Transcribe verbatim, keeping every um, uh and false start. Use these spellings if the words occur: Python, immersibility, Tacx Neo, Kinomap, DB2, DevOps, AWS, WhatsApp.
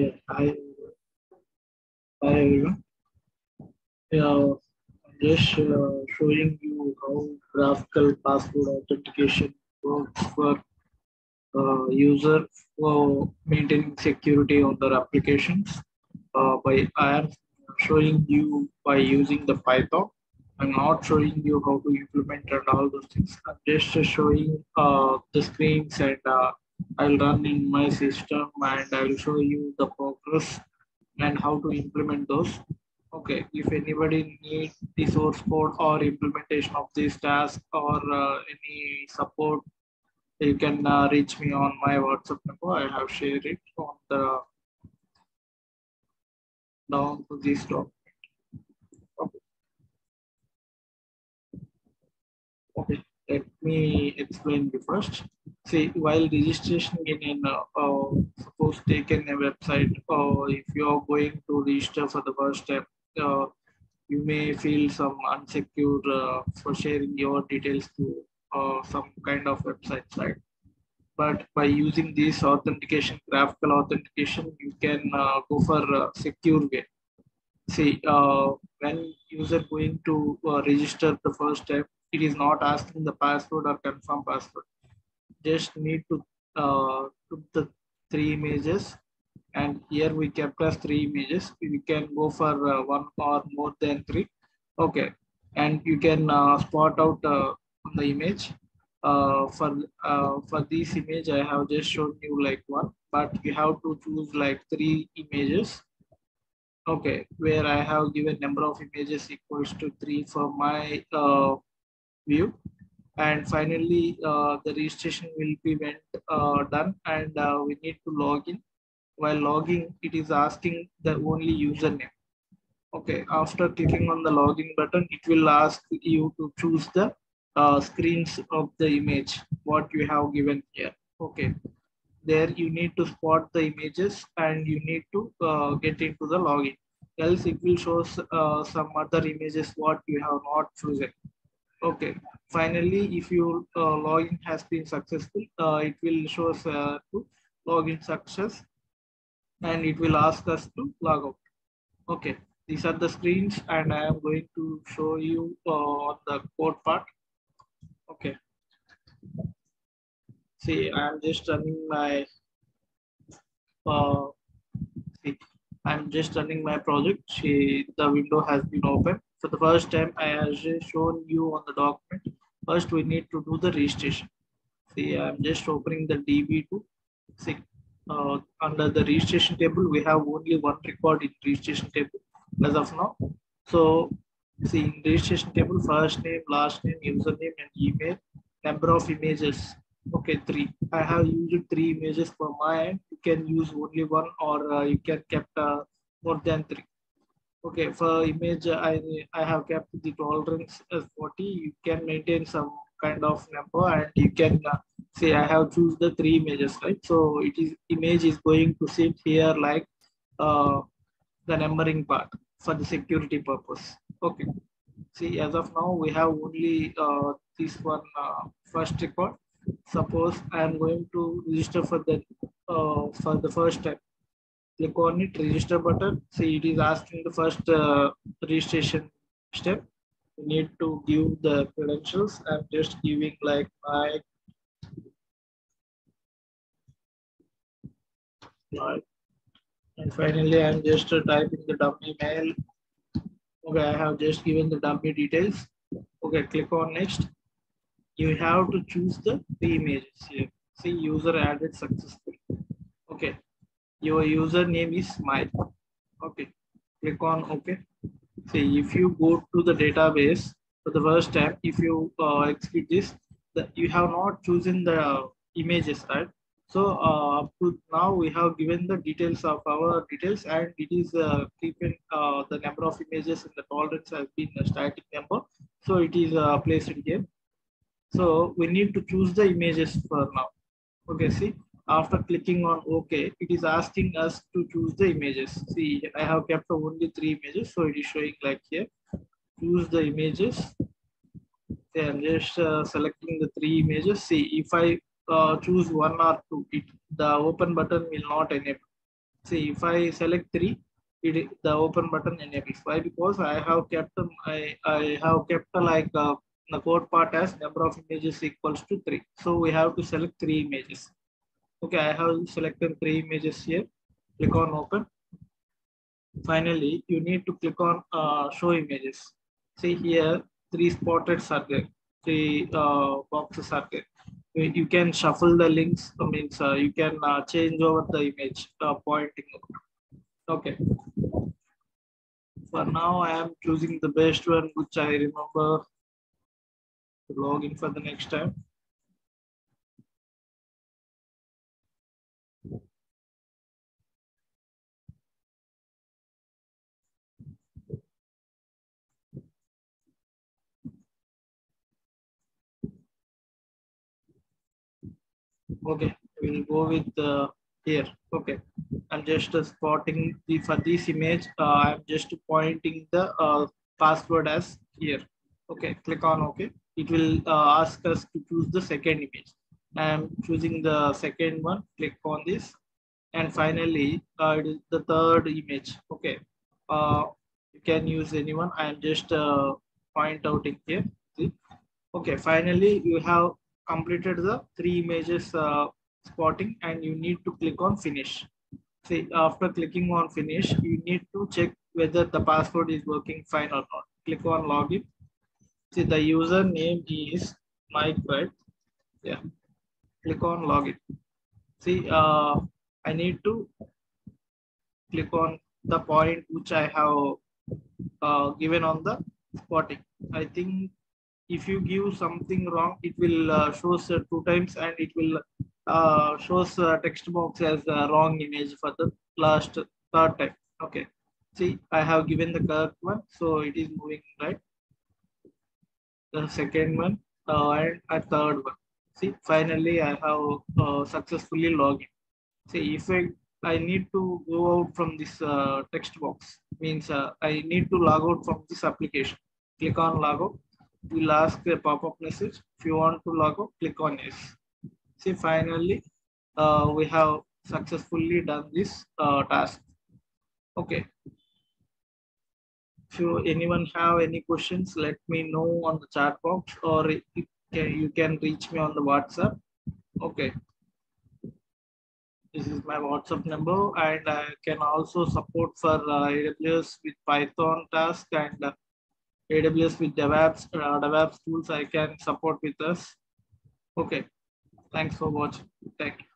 Yeah, hi. Hi everyone. Yeah, I'm just uh, showing you how graphical password authentication works for uh, user for maintaining security on their applications. Uh, by I am showing you by using the Python. I'm not showing you how to implement and all those things. I'm just uh, showing uh, the screens and. Uh, I'll run in my system and I'll show you the progress and how to implement those. Okay, if anybody needs the source code or implementation of this task or uh, any support, you can uh, reach me on my WhatsApp number. I have shared it on the down to this document. Okay. Okay. Let me explain you first. See, while registration in, in uh, uh, suppose taken a website, or uh, if you are going to register for the first time, uh, you may feel some unsecure uh, for sharing your details to uh, some kind of website site. But by using this authentication, graphical authentication, you can uh, go for a secure way. See, uh, when user going to uh, register the first time, it is not asking the password or confirm password. Just need to uh, put the three images, and here we kept as three images. You can go for uh, one or more than three. Okay, and you can uh, spot out uh, the image. Uh, for uh, for this image, I have just shown you like one, but you have to choose like three images. Okay, where I have given number of images equals to three for my uh, view. And finally, uh, the registration will be when uh, done, and uh, we need to log in. While logging, it is asking the only username. Okay, after clicking on the login button, it will ask you to choose the uh, screens of the image, what you have given here. Okay, there you need to spot the images and you need to uh, get into the login. Else it will show uh, some other images what you have not chosen. Okay, finally, if your uh, login has been successful, uh, it will show us uh, to login success, and it will ask us to log out. Okay, these are the screens, and I am going to show you uh, the code part. Okay, see, I am just running my uh, see, I am just running my project. See, the window has been opened. For the first time, I have shown you on the document. First, we need to do the registration. See, I'm just opening the D B two. See, uh, under the registration table, we have only one record in registration table as of now. So, see, in registration table, first name, last name, username, and email, number of images. Okay, three. I have used three images for my end. You can use only one, or uh, you can kept uh, more than three. Okay, for image, I, I have kept the tolerance as forty. You can maintain some kind of number, and you can uh, say I have choose the three images, right? So it is image is going to sit here like uh, the numbering part for the security purpose. Okay, see, as of now, we have only uh, this one uh, first record. Suppose I am going to register for the, uh, for the first time. Click on it, register button. See, it is asking the first uh, registration step. You need to give the credentials. I'm just giving like my, my and finally I'm just uh, typing the dummy mail. Okay, I have just given the dummy details. Okay, click on next. You have to choose the three images here. See, user added successfully. Okay. Your username is Mike. Okay, click on OK. See, if you go to the database for the first time, if you uh, execute this, the, you have not chosen the images, right? So uh, up to now, we have given the details of our details, and it is uh, keeping uh, the number of images in the tolerance has been a static number. So it is uh, placed in here. So we need to choose the images for now. Okay, see. After clicking on OK, it is asking us to choose the images. See, I have kept only three images, so it is showing like here. Choose the images. Then just uh, selecting the three images. See, if I uh, choose one or two, it, the open button will not enable. See, if I select three, it, the open button enables. Why? Because I have kept I, I have kept like uh, the code part as number of images equals to three. So we have to select three images. Okay, I have selected three images here. Click on open. Finally, you need to click on uh, show images. See here, three spotted are there. Three uh, boxes are there. You can shuffle the links. I mean, uh, you can uh, change over the image uh, pointing. Okay. For now, I am choosing the best one, which I remember to log in for the next time. Okay, we'll go with uh, here. Okay, I'm just uh, spotting the for this image. Uh, I'm just pointing the uh, password as here. Okay, click on OK. It will uh, ask us to choose the second image. I'm choosing the second one. Click on this, and finally, uh, it is the third image. Okay, uh, you can use anyone. I'm just uh, point out in here. See? Okay, finally you have completed the three images uh, spotting, and you need to click on finish. See, after clicking on finish, you need to check whether the password is working fine or not. Click on login. See, the username is Mike, right? Yeah. Click on login. See, uh, I need to click on the point which I have uh, given on the spotting. I think if you give something wrong, it will uh, shows uh, two times, and it will uh, shows uh, text box as uh, wrong image for the last third time. Okay, see, I have given the correct one, so it is moving right. The second one uh, and a third one. See, finally I have uh, successfully logged in. See, if I I need to go out from this uh, text box, means uh, I need to log out from this application. Click on log out. We'll ask a pop-up message. If you want to log out, click on yes. See, finally, uh, we have successfully done this uh, task. Okay. If you, anyone have any questions, let me know on the chat box, or it, it can, you can reach me on the WhatsApp. Okay. This is my WhatsApp number, and I can also support for uh, A W S with Python task and uh, A W S with DevOps, uh, DevOps tools I can support with us. Okay. Thanks for watching. Thank you.